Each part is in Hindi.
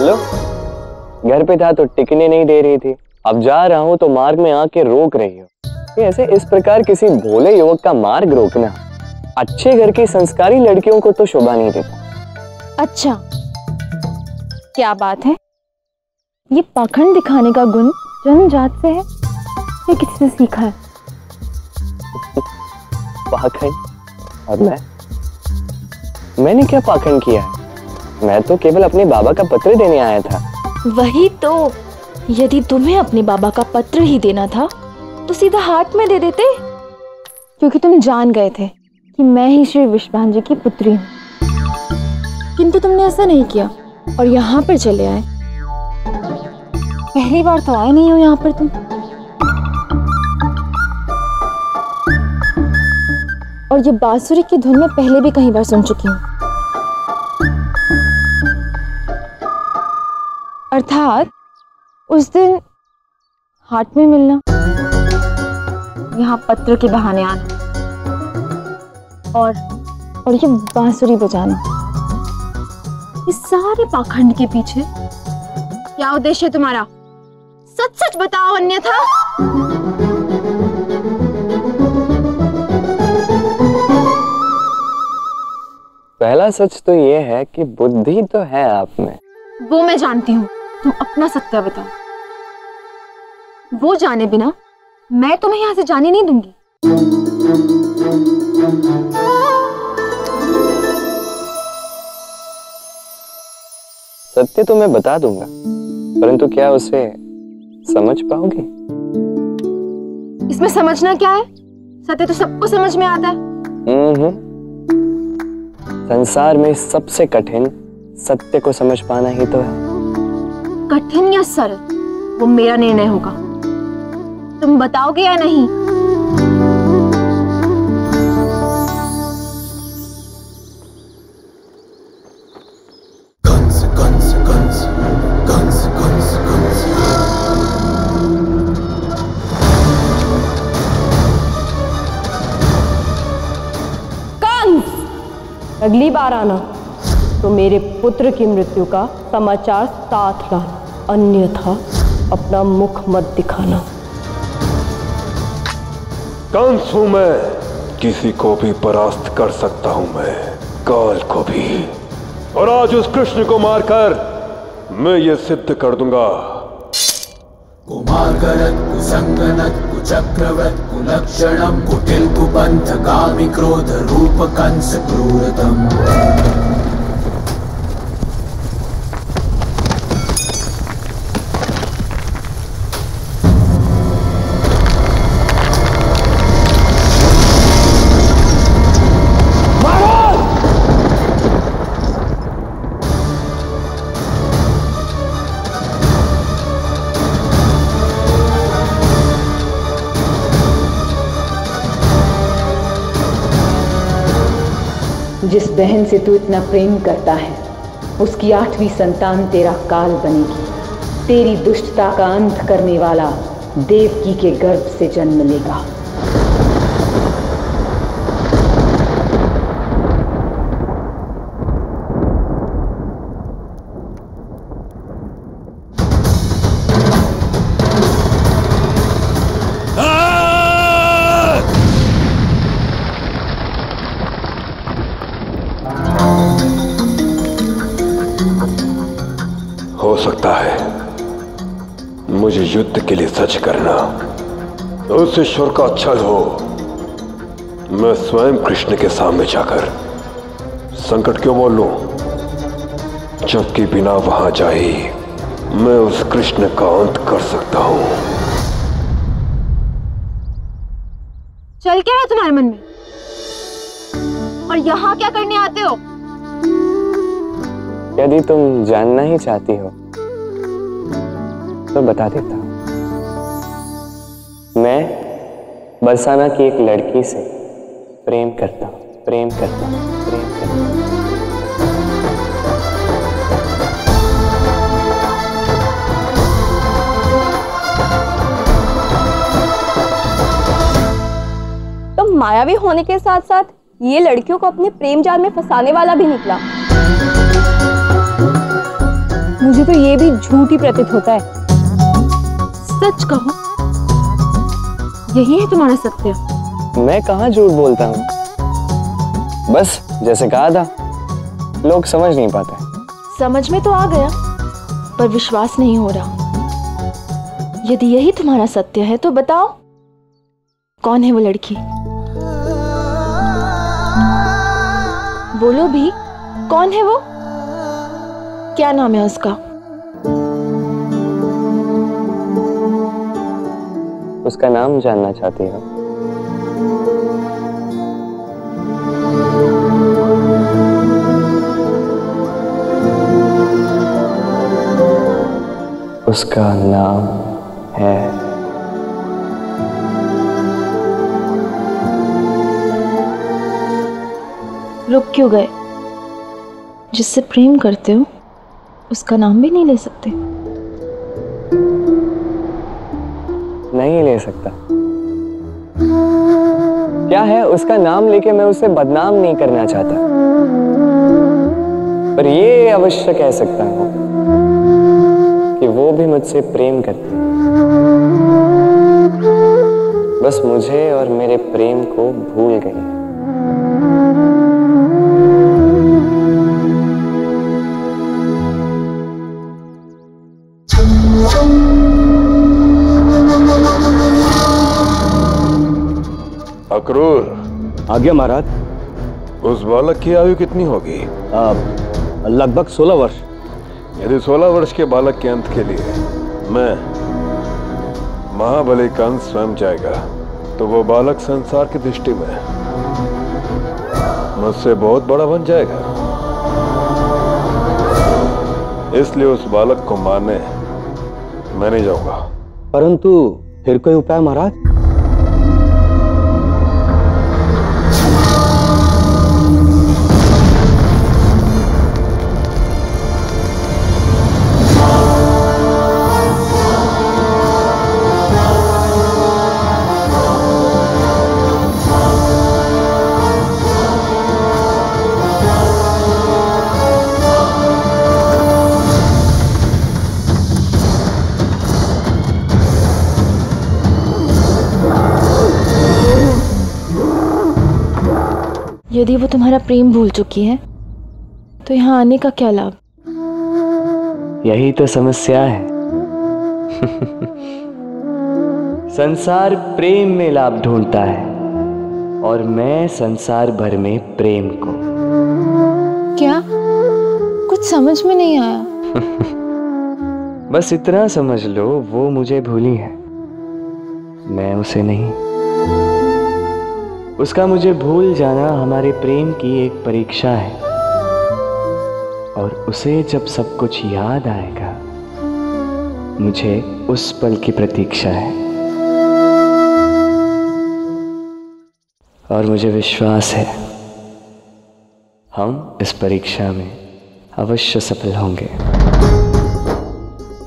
लो, घर पे था तो टिकने नहीं दे रही थी, अब जा रहा हूँ तो मार्ग में आके रोक रही हो। ये ऐसे इस प्रकार किसी भोले युवक का मार्ग रोकना अच्छे घर की संस्कारी लड़कियों को तो शोभा नहीं देता। अच्छा, क्या बात है, ये पाखंड दिखाने का गुण जन्मजात से है या किसी से सीखा है? पाखंड? और मैंने क्या पाखंड किया है? मैं तो केवल अपने बाबा का पत्र देने आया था। वही तो, यदि तुम्हें अपने बाबा का पत्र ही देना था तो सीधा हाथ में दे देते, क्योंकि तुम जान गए थे कि मैं ही श्री विश्वानन्द जी की पुत्री हूँ। किंतु तुमने ऐसा नहीं किया और यहाँ पर चले आए। पहली बार तो आए नहीं हो यहाँ पर तुम, और ये बांसुरी की धुन मैं पहले भी कई बार सुन चुकी हूँ। अर्थात उस दिन हाट में मिलना, यहाँ पत्र के बहाने आना और ये बांसुरी बजाना, इस सारे पाखंड के पीछे क्या उद्देश्य है तुम्हारा? सच सच बताओ, अन्यथा। पहला सच तो ये है कि बुद्धि तो है आप में। वो मैं जानती हूँ, तुम अपना सत्य बताओ। वो जाने बिना मैं तुम्हें यहाँ से जाने नहीं दूंगी। सत्य तो मैं बता दूंगा, परंतु क्या उसे समझ पाओगे? इसमें समझना क्या है, सत्य तो सबको समझ में आता है। संसार में सबसे कठिन सत्य को समझ पाना ही तो है। कठिन या सरल, वो मेरा निर्णय होगा, तुम बताओगे या नहीं? अगली बार आना तो मेरे पुत्र की मृत्यु का समाचार साथ लाना, अन्यथा अपना मुख मत दिखाना। कंस हूं मैं, किसी को भी परास्त कर सकता हूं मैं, काल को भी। और आज उस कृष्ण को मारकर मैं ये सिद्ध कर दूंगा। कुमारगरत कुसंगनत कुचक्रवत कुलक्षणम कुटिल कुपंथ कामी क्रोध रूप कंस क्रूरतम। जिस बहन से तू इतना प्रेम करता है, उसकी 8वीं संतान तेरा काल बनेगी। तेरी दुष्टता का अंत करने वाला देवकी के गर्भ से जन्म लेगा। सकता है मुझे युद्ध के लिए सच करना, उससे शर का छल हो। मैं स्वयं कृष्ण के सामने जाकर संकट क्यों बोल लूं, जबकि बिना वहां जाए मैं उस कृष्ण का अंत कर सकता हूं। चल क्या है तुम्हारे मन में, और यहां क्या करने आते हो? यदि तुम जानना ही चाहती हो तो बता देता हूं। मैं बरसाना की एक लड़की से प्रेम करता हूं। तो मायावी होने के साथ साथ ये लड़कियों को अपने प्रेम जाल में फंसाने वाला भी निकला। मुझे तो ये भी झूठी प्रतीत होता है। सच कहो, यही है तुम्हारा सत्य? मैं कहाँ झूठ बोलता हूँ, बस जैसे कहा था लोग समझ नहीं पाते। समझ में तो आ गया पर विश्वास नहीं हो रहा। यदि यही तुम्हारा सत्य है तो बताओ कौन है वो लड़की? बोलो भी, कौन है वो? क्या नाम है उसका? उसका नाम जानना चाहती हो? उसका नाम है रुक क्यों गए? जिससे प्रेम करते हो उसका नाम भी नहीं ले सकते? नहीं ले सकता। क्या है, उसका नाम लेके मैं उसे बदनाम नहीं करना चाहता, पर ये अवश्य कह सकता हूँ कि वो भी मुझसे प्रेम करती है। बस मुझे और मेरे प्रेम को भूल गई है। अक्रूर। आज्ञा महाराज। उस बालक की आयु कितनी होगी? लगभग 16 वर्ष। यदि 16 वर्ष के बालक के अंत के लिए मैं महाबली कंस स्वयं जाएगा तो वो बालक संसार की दृष्टि में मुझसे बहुत बड़ा बन जाएगा, इसलिए उस बालक को मारने मैं नहीं जाऊंगा। परंतु फिर कोई उपाय महाराज? यदि वो तुम्हारा प्रेम भूल चुकी है तो यहाँ आने का क्या लाभ? यही तो समस्या है। संसार प्रेम में लाभ ढूंढता है और मैं संसार भर में प्रेम को। क्या कुछ समझ में नहीं आया? बस इतना समझ लो, वो मुझे भूली है, मैं उसे नहीं। उसका मुझे भूल जाना हमारे प्रेम की एक परीक्षा है और उसे जब सब कुछ याद आएगा, मुझे उस पल की प्रतीक्षा है। और मुझे विश्वास है हम इस परीक्षा में अवश्य सफल होंगे।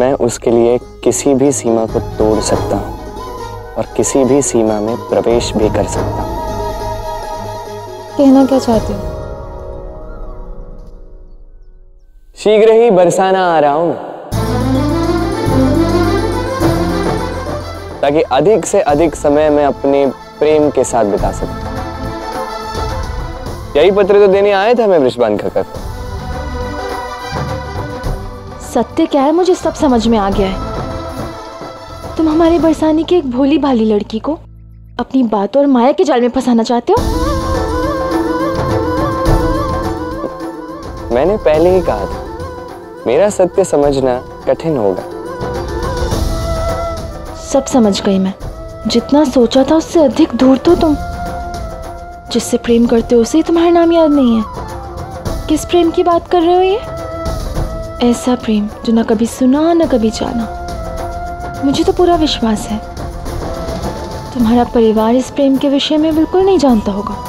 मैं उसके लिए किसी भी सीमा को तोड़ सकता हूँ और किसी भी सीमा में प्रवेश भी कर सकता हूँ। कहना क्या चाहते हो? शीघ्र ही बरसाना आ रहा हूं ताकि अधिक से अधिक समय मैं अपने प्रेम के साथ बिता सकूं। यही पत्र तो देने आया था मैं विश्वान खकर। सत्य क्या है मुझे सब समझ में आ गया है। तुम हमारे बरसाने की एक भोली भाली लड़की को अपनी बात और माया के जाल में फंसाना चाहते हो। मैंने पहले ही कहा था मेरा सत्य समझना कठिन होगा। सब समझ गई मैं। जितना सोचा था उससे अधिक दूर तो तुम। जिससे प्रेम करते हो उसे ही तुम्हारा नाम याद नहीं है। किस प्रेम की बात कर रहे हो? ये ऐसा प्रेम जो ना कभी सुना ना कभी जाना। मुझे तो पूरा विश्वास है तुम्हारा परिवार इस प्रेम के विषय में बिल्कुल नहीं जानता होगा।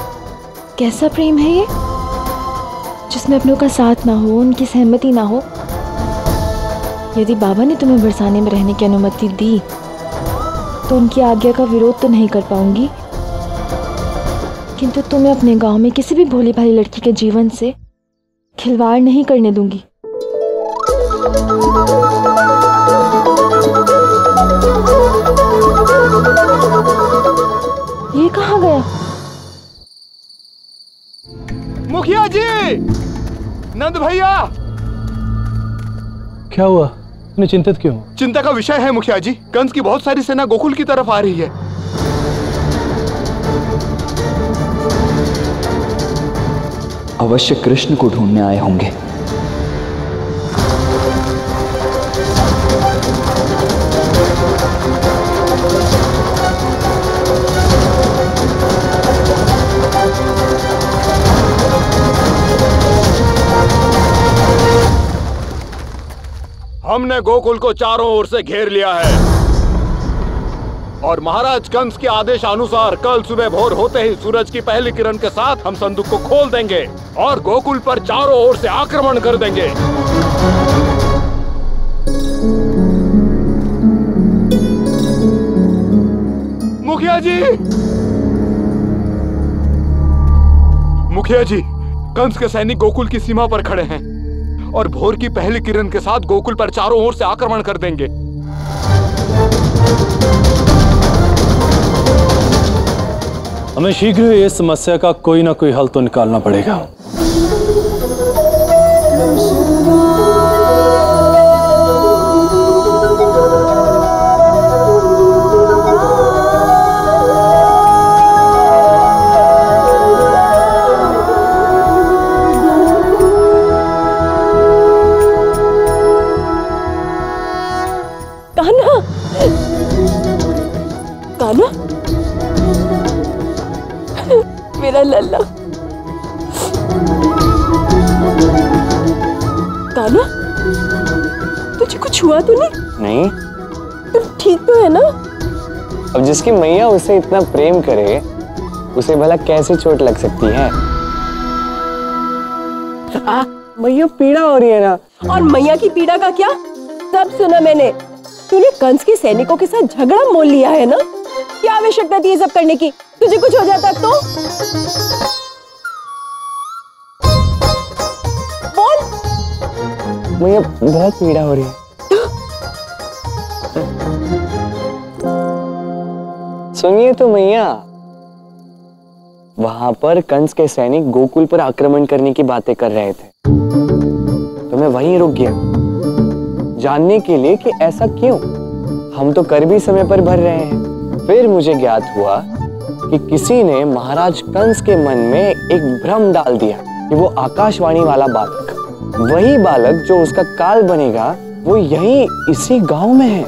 कैसा प्रेम है ये जिसमें अपनों का साथ ना हो, उनकी सहमति ना हो। यदि बाबा ने तुम्हें बरसाने में रहने की अनुमति दी तो उनकी आज्ञा का विरोध तो नहीं कर पाऊंगी, किंतु तुम्हें अपने गांव में किसी भी भोली भाली लड़की के जीवन से खिलवाड़ नहीं करने दूंगी। भैया। क्या हुआ, तुम चिंतित क्यों? चिंता का विषय है मुखिया जी, कंस की बहुत सारी सेना गोकुल की तरफ आ रही है। अवश्य कृष्ण को ढूंढने आए होंगे। हमने गोकुल को चारों ओर से घेर लिया है और महाराज कंस के आदेश अनुसार कल सुबह भोर होते ही सूरज की पहली किरण के साथ हम संदूक को खोल देंगे और गोकुल पर चारों ओर से आक्रमण कर देंगे। मुखिया जी, कंस के सैनिक गोकुल की सीमा पर खड़े हैं और भोर की पहली किरण के साथ गोकुल पर चारों ओर से आक्रमण कर देंगे। हमें शीघ्र इस समस्या का कोई ना कोई हल तो निकालना पड़ेगा। कान्हा, तुझे कुछ हुआ तो नहीं? नहीं। तुम ठीक तो है ना? अब जिसकी मैया उसे इतना प्रेम करे, उसे भला कैसे चोट लग सकती है? मैया पीड़ा हो रही है ना? और मैया की पीड़ा का क्या? सब सुना मैंने। तूने कंस के सैनिकों के साथ झगड़ा मोल लिया है ना? क्या आवश्यकता थी ये सब करने की? तुझे कुछ हो जाता तो? मुझे बहुत पीड़ा हो रही है। सुनिए तो मैया, वहां पर कंस के सैनिक गोकुल पर आक्रमण करने की बातें कर रहे थे तो मैं वहीं रुक गया जानने के लिए कि ऐसा क्यों। हम तो कर भी समय पर भर रहे हैं। फिर मुझे ज्ञात हुआ कि किसी ने महाराज कंस के मन में एक भ्रम डाल दिया कि वो आकाशवाणी वाला बालक, वही बालक जो उसका काल बनेगा, वो यही इसी गांव में है।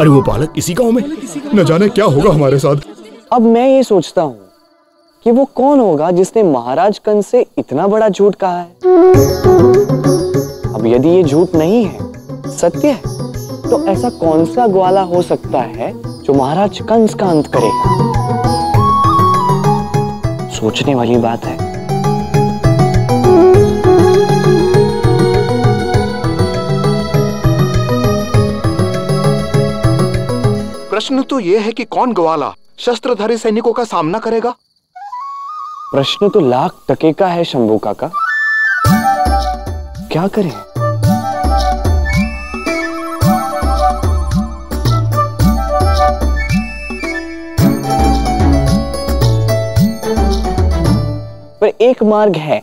अरे वो बालक इसी गांव में, न जाने क्या होगा हमारे साथ। अब मैं ये सोचता हूँ कि वो कौन होगा जिसने महाराज कंस से इतना बड़ा झूठ कहा है। अब यदि ये झूठ नहीं है, सत्य है, तो ऐसा कौन सा ग्वाला हो सकता है जो महाराज कंस का अंत करेगा? सोचने वाली बात है। प्रश्न तो यह है कि कौन ग्वाला शस्त्रधारी सैनिकों का सामना करेगा। प्रश्न तो लाख टके का है शंभू काका, क्या करें? पर एक मार्ग है।